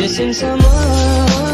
Missing someone